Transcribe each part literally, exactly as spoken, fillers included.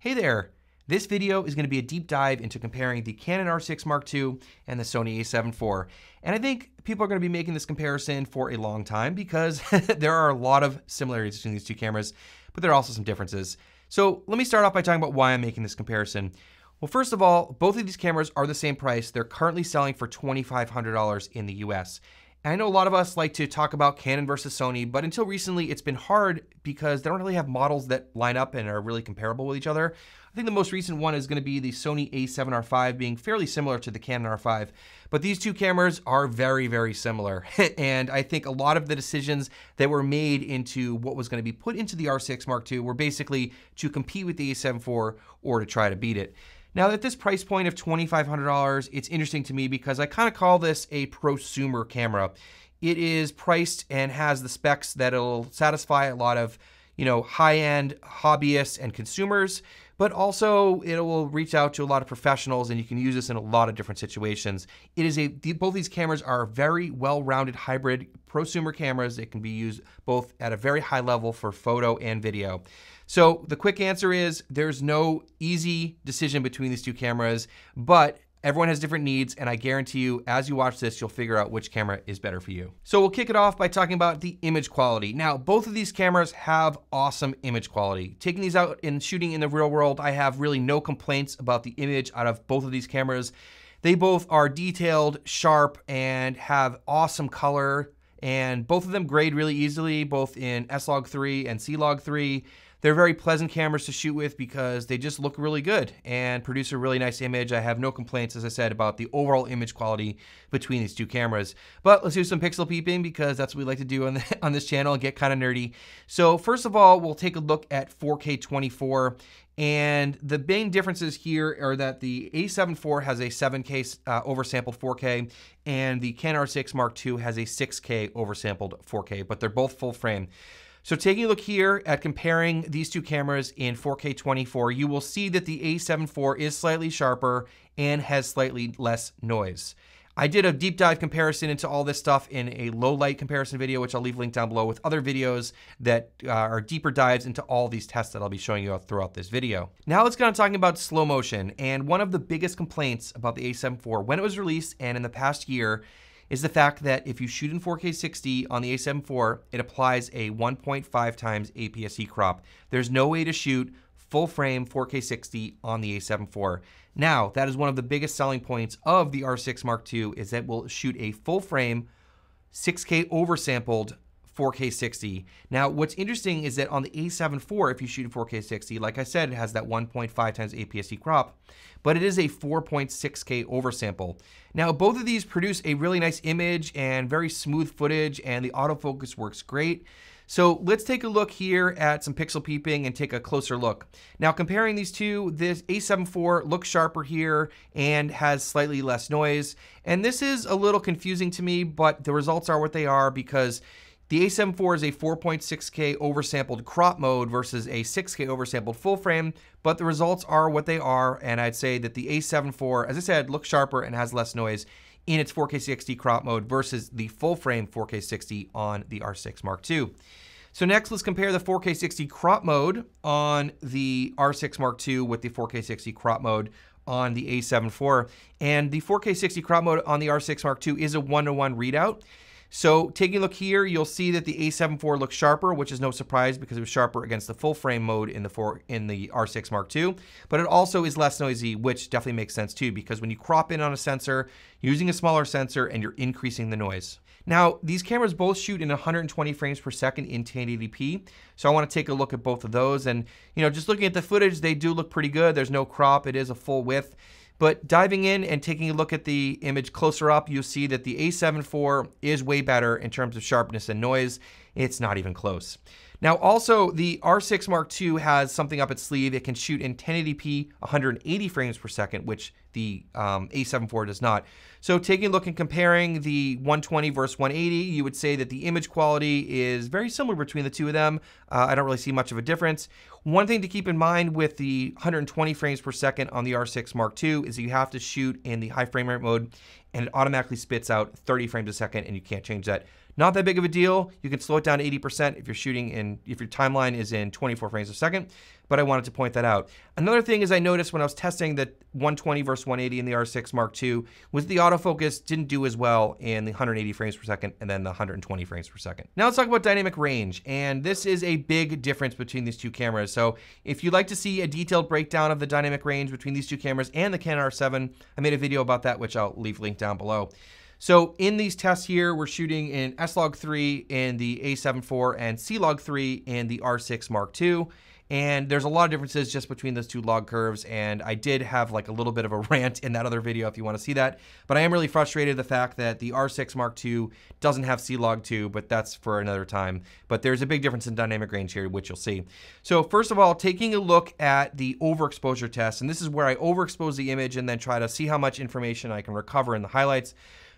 Hey there! This video is going to be a deep dive into comparing the Canon R six Mark two and the Sony A seven four. And I think people are going to be making this comparison for a long time because there are a lot of similarities between these two cameras, but there are also some differences. So let me start off by talking about why I'm making this comparison. Well, first of all, both of these cameras are the same price. They're currently selling for twenty-five hundred dollars in the U S. And I know a lot of us like to talk about Canon versus Sony, but until recently it's been hard because they don't really have models that line up and are really comparable with each other. I think the most recent one is going to be the Sony A seven R five being fairly similar to the Canon R five, but these two cameras are very, very similar. And I think a lot of the decisions that were made into what was going to be put into the R six Mark two were basically to compete with the A seven four or to try to beat it. Now, at this price point of twenty-five hundred dollars, it's interesting to me because I kind of call this a prosumer camera. It is priced and has the specs that'll satisfy a lot of, you know, high-end hobbyists and consumers, but also it will reach out to a lot of professionals and you can use this in a lot of different situations. It is a, both these cameras are very well-rounded hybrid prosumer cameras that can be used both at a very high level for photo and video. So the quick answer is there's no easy decision between these two cameras, but everyone has different needs, and I guarantee you, as you watch this, you'll figure out which camera is better for you. So we'll kick it off by talking about the image quality. Now, both of these cameras have awesome image quality. Taking these out and shooting in the real world, I have really no complaints about the image out of both of these cameras. They both are detailed, sharp, and have awesome color, and both of them grade really easily, both in S log three and C log three. They're very pleasant cameras to shoot with because they just look really good and produce a really nice image. I have no complaints, as I said, about the overall image quality between these two cameras. But let's do some pixel peeping because that's what we like to do on, the, on this channel and get kind of nerdy. So first of all, we'll take a look at four K twenty-four. And the main differences here are that the A seven four has a seven K uh, oversampled four K, and the Canon R six Mark two has a six K oversampled four K, but they're both full frame. So taking a look here at comparing these two cameras in four K twenty-four, you will see that the A seven four is slightly sharper and has slightly less noise. I did a deep dive comparison into all this stuff in a low light comparison video, which I'll leave linked down below with other videos that uh, are deeper dives into all these tests that I'll be showing you throughout this video. Now let's get on talking about slow motion. And one of the biggest complaints about the A seven four when it was released and in the past year is the fact that if you shoot in four K sixty on the A seven four, it applies a one point five times A P S C crop. There's no way to shoot full frame four K sixty on the A seven four. Now, that is one of the biggest selling points of the R six Mark two is that we'll shoot a full frame six K oversampled four K sixty. Now, what's interesting is that on the A seven four, if you shoot in four K sixty, like I said, it has that one point five times A P S C crop, but it is a four point six K oversample. Now, both of these produce a really nice image and very smooth footage, and the autofocus works great. So let's take a look here at some pixel peeping and take a closer look. Now, comparing these two, this A seven four looks sharper here and has slightly less noise. And this is a little confusing to me, but the results are what they are because the A seven four is a four point six K oversampled crop mode versus a six K oversampled full frame, but the results are what they are, and I'd say that the A seven four, as I said, looks sharper and has less noise in its four K sixty crop mode versus the full frame four K sixty on the R six Mark two. So next, let's compare the four K sixty crop mode on the R six Mark two with the four K sixty crop mode on the A seven four. And the four K sixty crop mode on the R six Mark two is a one to one readout. So taking a look here, you'll see that the A seven four looks sharper, which is no surprise because it was sharper against the full frame mode in the four, in the R six Mark two, but it also is less noisy, which definitely makes sense too, because when you crop in on a sensor, you're using a smaller sensor and you're increasing the noise. Now, these cameras both shoot in one hundred twenty frames per second in ten eighty p. So I want to take a look at both of those. And, you know, just looking at the footage, they do look pretty good. There's no crop. It is a full width. But diving in and taking a look at the image closer up, you'll see that the A seven four is way better in terms of sharpness and noise. It's not even close. Now also, the R six Mark two has something up its sleeve. It can shoot in ten eighty p, one hundred eighty frames per second, which the um, A seven four does not. So taking a look and comparing the one twenty versus one eighty, you would say that the image quality is very similar between the two of them. Uh, I don't really see much of a difference. One thing to keep in mind with the one hundred twenty frames per second on the R six Mark two is that you have to shoot in the high frame rate mode, and it automatically spits out thirty frames a second, and you can't change that. Not that big of a deal. You can slow it down to eighty percent if you're shooting in, if your timeline is in twenty-four frames a second, but I wanted to point that out. Another thing is I noticed when I was testing the one twenty versus one eighty in the R six Mark two was the autofocus didn't do as well in the one hundred eighty frames per second and then the one hundred twenty frames per second. Now let's talk about dynamic range, and this is a big difference between these two cameras. So if you'd like to see a detailed breakdown of the dynamic range between these two cameras and the Canon R seven, I made a video about that, which I'll leave linked down below. So in these tests here, we're shooting in S log three in the A seven four and C log three in the R six Mark two. And there's a lot of differences just between those two log curves. And I did have like a little bit of a rant in that other video if you want to see that. But I am really frustrated the fact that the R six Mark two doesn't have C log two, but that's for another time. But there's a big difference in dynamic range here, which you'll see. So first of all, taking a look at the overexposure test, and this is where I overexpose the image and then try to see how much information I can recover in the highlights.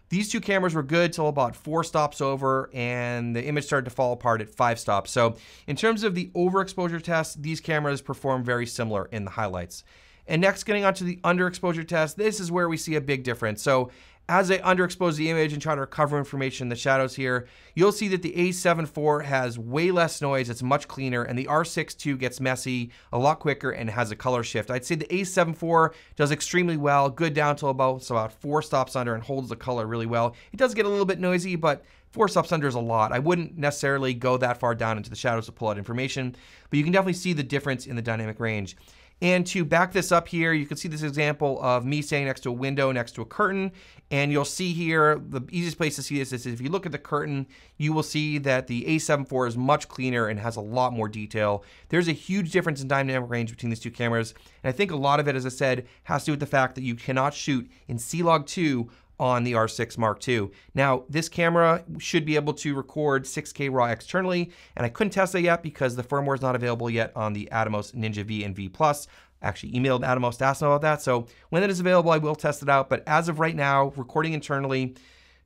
These two cameras were good till about four stops over, and the image started to fall apart at five stops. So in terms of the overexposure test, these cameras perform very similar in the highlights. And next, getting onto the underexposure test, this is where we see a big difference. So as I underexpose the image and try to recover information in the shadows here, you'll see that the A seven four has way less noise, it's much cleaner, and the R six two gets messy a lot quicker and has a color shift. I'd say the A seven four does extremely well, good down to about, so about four stops under, and holds the color really well. It does get a little bit noisy, but four stops under is a lot. I wouldn't necessarily go that far down into the shadows to pull out information, but you can definitely see the difference in the dynamic range. And to back this up here, you can see this example of me standing next to a window, next to a curtain, and you'll see here, the easiest place to see this is if you look at the curtain, you will see that the A seven four is much cleaner and has a lot more detail. There's a huge difference in dynamic range between these two cameras, and I think a lot of it, as I said, has to do with the fact that you cannot shoot in C log two on the R six Mark two. Now, this camera should be able to record six K RAW externally, and I couldn't test that yet because the firmware is not available yet on the Atomos Ninja V and V plus. I actually emailed Atomos to ask them about that, so when that is available, I will test it out, but as of right now, recording internally,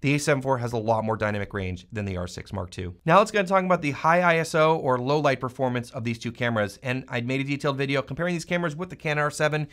the A seven four has a lot more dynamic range than the R six Mark two. Now let's go and talk about the high I S O or low light performance of these two cameras, and I made a detailed video comparing these cameras with the Canon R seven,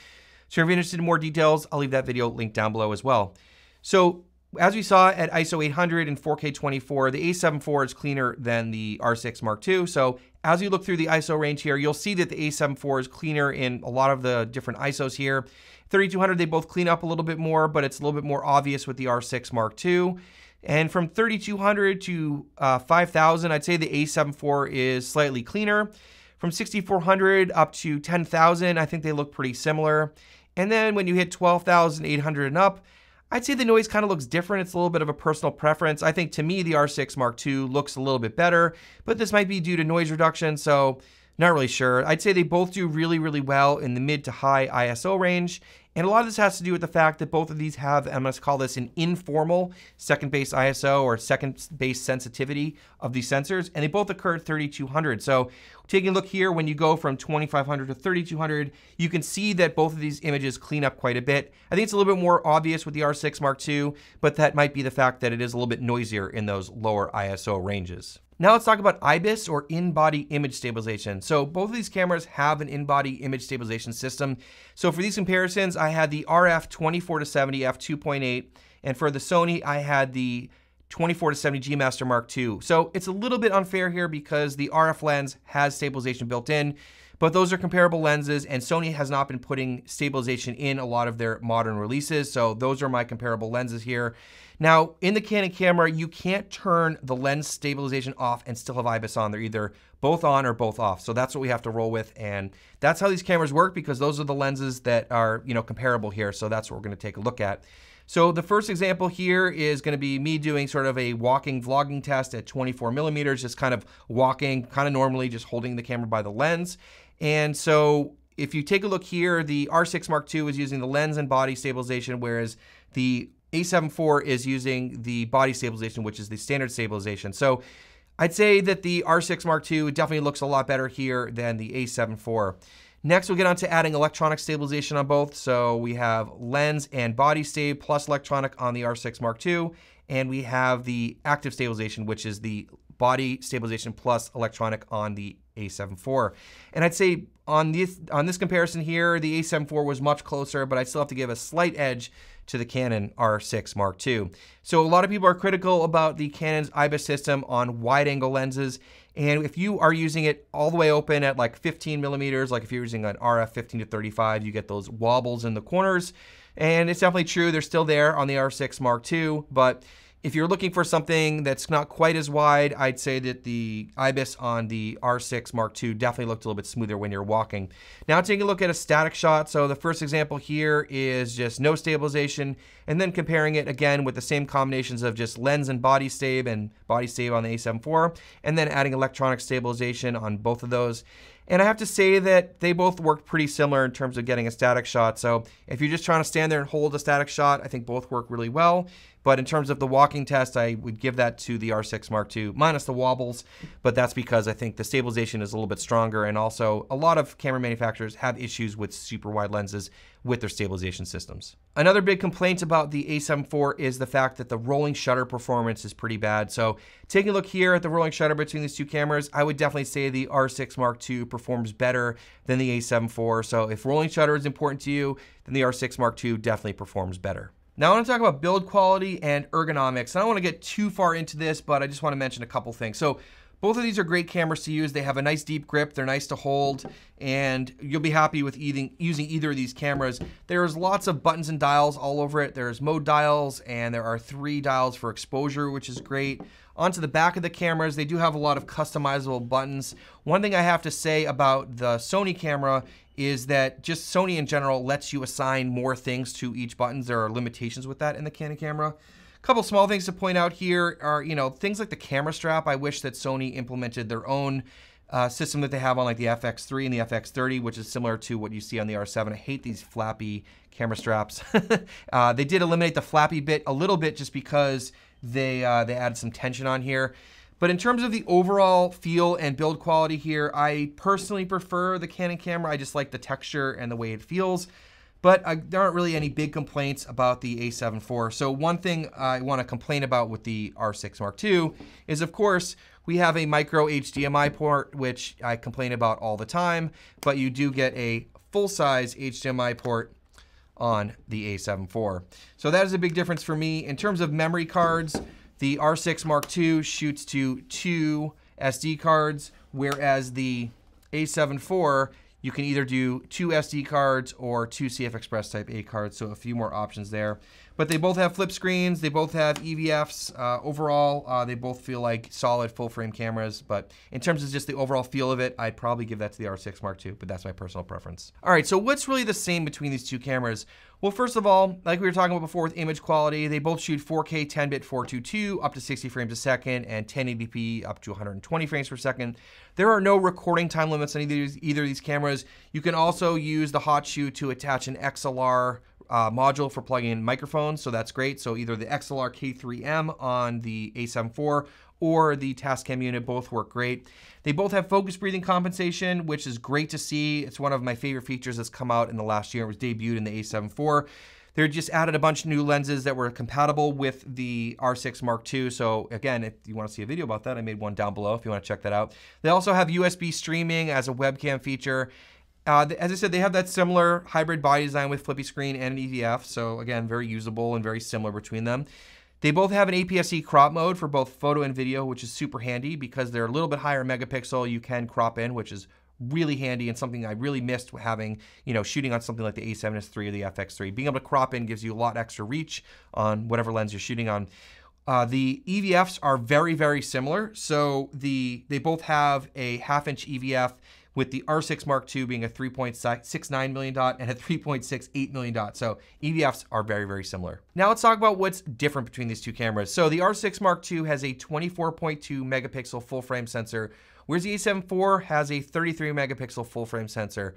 so if you're interested in more details, I'll leave that video linked down below as well. So as we saw at I S O eight hundred and four K twenty-four, the A seven four is cleaner than the R six Mark two. So as you look through the I S O range here, you'll see that the A seven four is cleaner in a lot of the different I S Os here. thirty-two hundred, they both clean up a little bit more, but it's a little bit more obvious with the R six Mark two. And from thirty-two hundred to uh, five thousand, I'd say the A seven four is slightly cleaner. From sixty-four hundred up to ten thousand, I think they look pretty similar. And then when you hit twelve thousand eight hundred and up, I'd say the noise kind of looks different. It's a little bit of a personal preference. I think to me, the R six Mark two looks a little bit better, but this might be due to noise reduction, so not really sure. I'd say they both do really, really well in the mid to high I S O range. And a lot of this has to do with the fact that both of these have, I'm going to call this an informal second base I S O or second base sensitivity of these sensors, and they both occur at thirty-two hundred. So taking a look here, when you go from twenty-five hundred to thirty-two hundred, you can see that both of these images clean up quite a bit. I think it's a little bit more obvious with the R six Mark two, but that might be the fact that it is a little bit noisier in those lower I S O ranges. Now let's talk about I B I S or in-body image stabilization. So both of these cameras have an in-body image stabilization system. So for these comparisons, I had the R F twenty-four to seventy f two point eight, and for the Sony, I had the twenty-four to seventy G Master Mark two. So it's a little bit unfair here because the R F lens has stabilization built in, but those are comparable lenses, and Sony has not been putting stabilization in a lot of their modern releases, so those are my comparable lenses here. Now, in the Canon camera, you can't turn the lens stabilization off and still have I B I S on. They're either both on or both off, so that's what we have to roll with, and that's how these cameras work because those are the lenses that are, you know, comparable here, so that's what we're gonna take a look at. So the first example here is gonna be me doing sort of a walking vlogging test at twenty-four millimeters, just kind of walking, kind of normally just holding the camera by the lens. And so if you take a look here, the R six Mark two is using the lens and body stabilization, whereas the A seven four is using the body stabilization, which is the standard stabilization. So I'd say that the R six Mark two definitely looks a lot better here than the A seven four. Next, we'll get on to adding electronic stabilization on both. So we have lens and body stab plus electronic on the R six Mark two, and we have the active stabilization, which is the body stabilization plus electronic on the A seven four. And I'd say on this, on this comparison here, the A seven four was much closer, but I still have to give a slight edge to the Canon R six Mark two. So a lot of people are critical about the Canon's IBIS system on wide angle lenses. And if you are using it all the way open at like fifteen millimeters, like if you're using an R F fifteen to thirty-five, you get those wobbles in the corners. And it's definitely true, they're still there on the R six Mark two, but if you're looking for something that's not quite as wide, I'd say that the IBIS on the R six Mark two definitely looked a little bit smoother when you're walking. Now taking a look at a static shot. So the first example here is just no stabilization, and then comparing it again with the same combinations of just lens and body stab and body stab on the A seven four, and then adding electronic stabilization on both of those. And I have to say that they both worked pretty similar in terms of getting a static shot. So if you're just trying to stand there and hold a static shot, I think both work really well. But in terms of the walking test, I would give that to the R six Mark two, minus the wobbles, but that's because I think the stabilization is a little bit stronger, and also a lot of camera manufacturers have issues with super wide lenses with their stabilization systems. Another big complaint about the A seven four is the fact that the rolling shutter performance is pretty bad. So taking a look here at the rolling shutter between these two cameras, I would definitely say the R six Mark two performs better than the A seven four. So if rolling shutter is important to you, then the R six Mark two definitely performs better. Now I want to talk about build quality and ergonomics. I don't want to get too far into this, but I just want to mention a couple things. So both of these are great cameras to use. They have a nice deep grip, they're nice to hold, and you'll be happy with using either of these cameras. There's lots of buttons and dials all over it. There's mode dials, and there are three dials for exposure, which is great. Onto the back of the cameras, they do have a lot of customizable buttons. One thing I have to say about the Sony camera is that just Sony in general lets you assign more things to each buttons. There are limitations with that in the Canon camera. A couple small things to point out here are, you know, things like the camera strap. I wish that Sony implemented their own uh, system that they have on like the F X three and the F X thirty, which is similar to what you see on the R seven. I hate these flappy camera straps. uh, they did eliminate the flappy bit a little bit just because they, uh, they added some tension on here. But in terms of the overall feel and build quality here, I personally prefer the Canon camera. I just like the texture and the way it feels. But uh, there aren't really any big complaints about the A seven four. So one thing I want to complain about with the R six Mark two is, of course, we have a micro H D M I port, which I complain about all the time. But you do get a full-size H D M I port on the A seven four. So that is a big difference for me. In terms of memory cards, the R six Mark two shoots to two S D cards, whereas the A seven four, you can either do two S D cards or two CFExpress type A cards, so a few more options there. But they both have flip screens, they both have E V Fs. Uh, overall, uh, they both feel like solid full frame cameras, but in terms of just the overall feel of it, I'd probably give that to the R six Mark two, but that's my personal preference. All right, so what's really the same between these two cameras? Well, first of all, like we were talking about before with image quality, they both shoot four K ten bit four twenty-two up to sixty frames a second and ten eighty p up to one hundred twenty frames per second. There are no recording time limits on either, either of these cameras. You can also use the hot shoe to attach an X L R Uh, module for plugging in microphones, so that's great. So either the X L R K three M on the A seven four or the Tascam unit both work great. They both have focus breathing compensation, which is great to see. It's one of my favorite features that's come out in the last year. It was debuted in the A seven four. They just added a bunch of new lenses that were compatible with the R six Mark two. So again, if you want to see a video about that, I made one down below if you want to check that out. They also have U S B streaming as a webcam feature. Uh, as I said, they have that similar hybrid body design with flippy screen and an E V F, so again, very usable and very similar between them. They both have an A P S C crop mode for both photo and video, which is super handy because they're a little bit higher megapixel. You can crop in, which is really handy and something I really missed having, you know, shooting on something like the A seven S three or the F X three. Being able to crop in gives you a lot extra reach on whatever lens you're shooting on. Uh, the E V Fs are very, very similar. So the they both have a half-inch E V F, with the R six Mark two being a three point six nine million dot and a three point six eight million dot. So E V Fs are very, very similar. Now let's talk about what's different between these two cameras. So the R six Mark two has a twenty-four point two megapixel full frame sensor, whereas the A seven four has a thirty-three megapixel full frame sensor.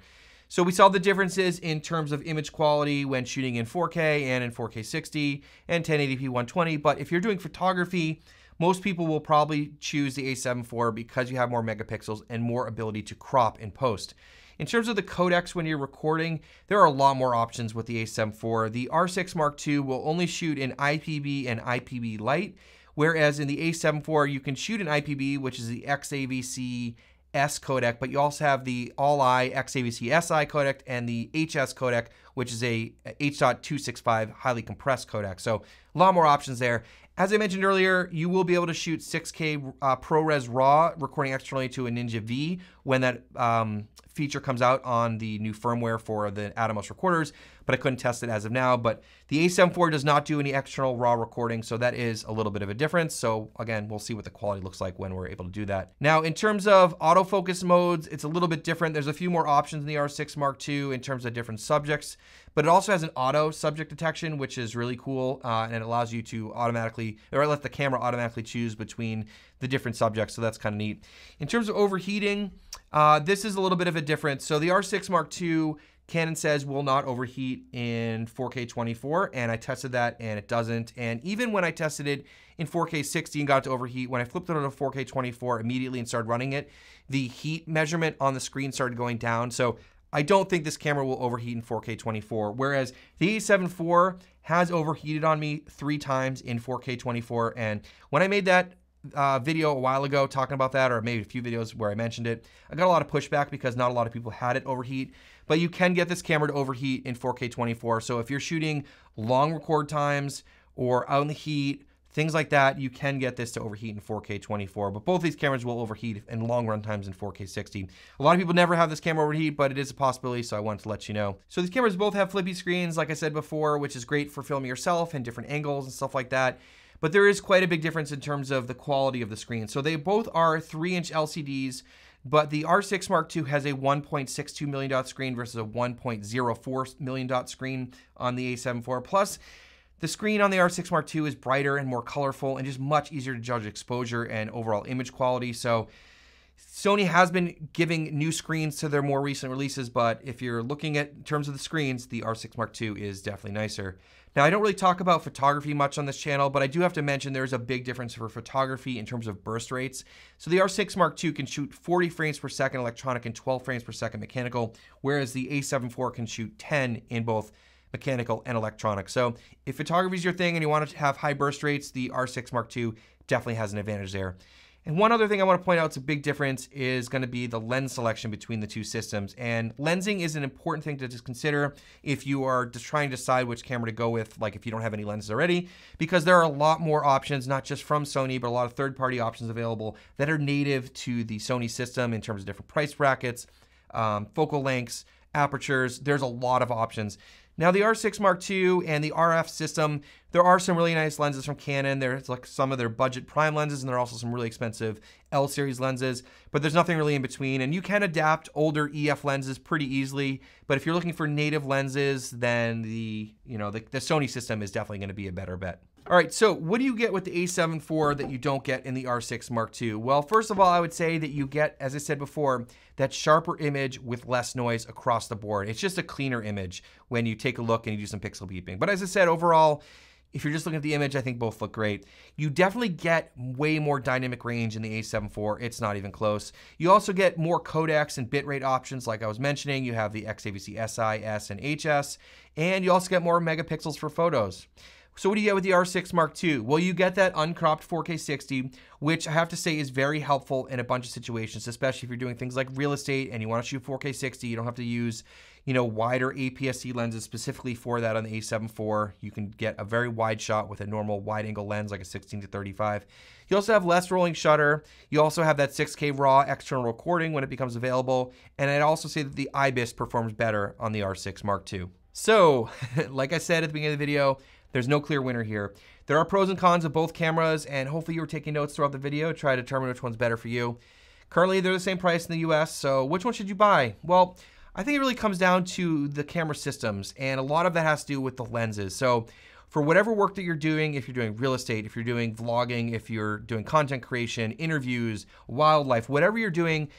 So we saw the differences in terms of image quality when shooting in four K and in four K sixty and ten eighty p one twenty, but if you're doing photography, most people will probably choose the A seven four because you have more megapixels and more ability to crop and post. In terms of the codecs when you're recording, there are a lot more options with the A seven four. The R six Mark two will only shoot in I P B and I P B Lite, whereas in the A seven four you can shoot in I P B, which is the X A V C S codec, but you also have the all-eye X A V C S I codec and the H S codec, which is a H point two six five highly compressed codec. So a lot more options there. As I mentioned earlier, you will be able to shoot six K uh, ProRes RAW recording externally to a Ninja V when that um, feature comes out on the new firmware for the Atomos recorders, but I couldn't test it as of now. But the A seven four does not do any external RAW recording, so that is a little bit of a difference. So again, we'll see what the quality looks like when we're able to do that. Now, in terms of autofocus modes, it's a little bit different. There's a few more options in the R six Mark two in terms of different subjects, but it also has an auto subject detection, which is really cool, uh, and it allows you to automatically, or let the camera automatically choose between the different subjects, so that's kind of neat. In terms of overheating, uh, this is a little bit of a difference. So the R six Mark two, Canon says, will not overheat in four K twenty-four, and I tested that and it doesn't. And even when I tested it in four K sixty and got it to overheat, when I flipped it over to four K twenty-four immediately and started running it, the heat measurement on the screen started going down. So I don't think this camera will overheat in four K twenty-four, whereas the A seven four has overheated on me three times in four K twenty-four. And when I made that uh, video a while ago talking about that, or maybe a few videos where I mentioned it, I got a lot of pushback because not a lot of people had it overheat, but you can get this camera to overheat in four K twenty-four. So if you're shooting long record times or out in the heat, things like that, you can get this to overheat in four K twenty-four, but both these cameras will overheat in long run times in four K sixty. A lot of people never have this camera overheat, but it is a possibility, so I wanted to let you know. So these cameras both have flippy screens, like I said before, which is great for filming yourself and different angles and stuff like that. But there is quite a big difference in terms of the quality of the screen. So they both are three inch L C Ds, but the R six Mark two has a one point six two million dot screen versus a one point zero four million dot screen on the A seven four. Plus, the screen on the R six Mark two is brighter and more colorful and just much easier to judge exposure and overall image quality. So Sony has been giving new screens to their more recent releases, but if you're looking at in terms of the screens, the R six Mark two is definitely nicer. Now, I don't really talk about photography much on this channel, but I do have to mention there's a big difference for photography in terms of burst rates. So the R six Mark two can shoot forty frames per second electronic and twelve frames per second mechanical, whereas the A seven four can shoot ten in both mechanical and electronic. So if photography is your thing and you want to have high burst rates, the R six Mark two definitely has an advantage there. And one other thing I want to point out, it's a big difference, is going to be the lens selection between the two systems. And lensing is an important thing to just consider if you are just trying to decide which camera to go with, like if you don't have any lenses already, because there are a lot more options, not just from Sony, but a lot of third-party options available that are native to the Sony system in terms of different price brackets, um, focal lengths, apertures. There's a lot of options. Now the R six Mark two and the R F system, there are some really nice lenses from Canon. There's like some of their budget prime lenses, and there are also some really expensive L series lenses, but there's nothing really in between. And you can adapt older E F lenses pretty easily, but if you're looking for native lenses, then the, you know, the, the Sony system is definitely gonna be a better bet. All right, so what do you get with the A seven four that you don't get in the R six Mark two? Well, first of all, I would say that you get, as I said before, that sharper image with less noise across the board. It's just a cleaner image when you take a look and you do some pixel beeping. But as I said, overall, if you're just looking at the image, I think both look great. You definitely get way more dynamic range in the A seven four. It's not even close. You also get more codecs and bitrate options, like I was mentioning. You have the X A V C S I, S, and H S, and you also get more megapixels for photos. So what do you get with the R six Mark two? Well, you get that uncropped four K sixty, which I have to say is very helpful in a bunch of situations, especially if you're doing things like real estate and you want to shoot four K sixty. You don't have to use, you know, wider A P S C lenses specifically for that on the A seven four. You can get a very wide shot with a normal wide angle lens, like a sixteen to thirty-five. You also have less rolling shutter. You also have that six K raw external recording when it becomes available. And I'd also say that the IBIS performs better on the R six Mark two. So, like I said at the beginning of the video, there's no clear winner here. There are pros and cons of both cameras, and hopefully you were taking notes throughout the video to try to determine which one's better for you. Currently, they're the same price in the U S, so which one should you buy? Well, I think it really comes down to the camera systems, and a lot of that has to do with the lenses. So for whatever work that you're doing, if you're doing real estate, if you're doing vlogging, if you're doing content creation, interviews, wildlife, whatever you're doing,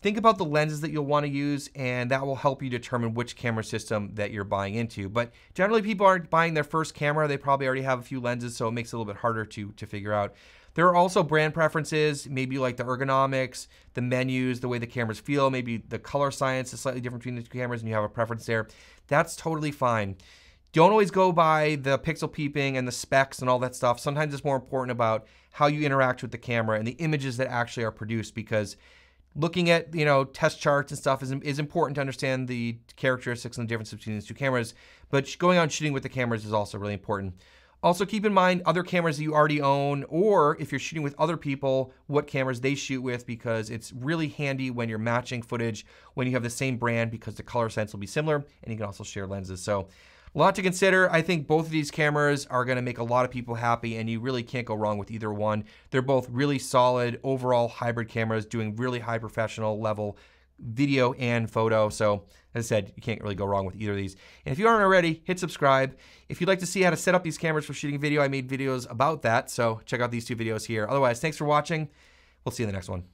think about the lenses that you'll want to use, and that will help you determine which camera system that you're buying into. But generally, people aren't buying their first camera. They probably already have a few lenses, so it makes it a little bit harder to, to figure out. There are also brand preferences, maybe like the ergonomics, the menus, the way the cameras feel, maybe the color science is slightly different between the two cameras and you have a preference there. That's totally fine. Don't always go by the pixel peeping and the specs and all that stuff. Sometimes it's more important about how you interact with the camera and the images that actually are produced, because looking at, you know, test charts and stuff is, is important to understand the characteristics and the difference between these two cameras, but going out and shooting with the cameras is also really important. Also keep in mind other cameras that you already own, or if you're shooting with other people, what cameras they shoot with, because it's really handy when you're matching footage when you have the same brand, because the color sense will be similar and you can also share lenses. So a lot to consider. I think both of these cameras are gonna make a lot of people happy, and you really can't go wrong with either one. They're both really solid overall hybrid cameras doing really high professional level video and photo. So as I said, you can't really go wrong with either of these. And if you aren't already, hit subscribe. If you'd like to see how to set up these cameras for shooting video, I made videos about that. So check out these two videos here. Otherwise, thanks for watching. We'll see you in the next one.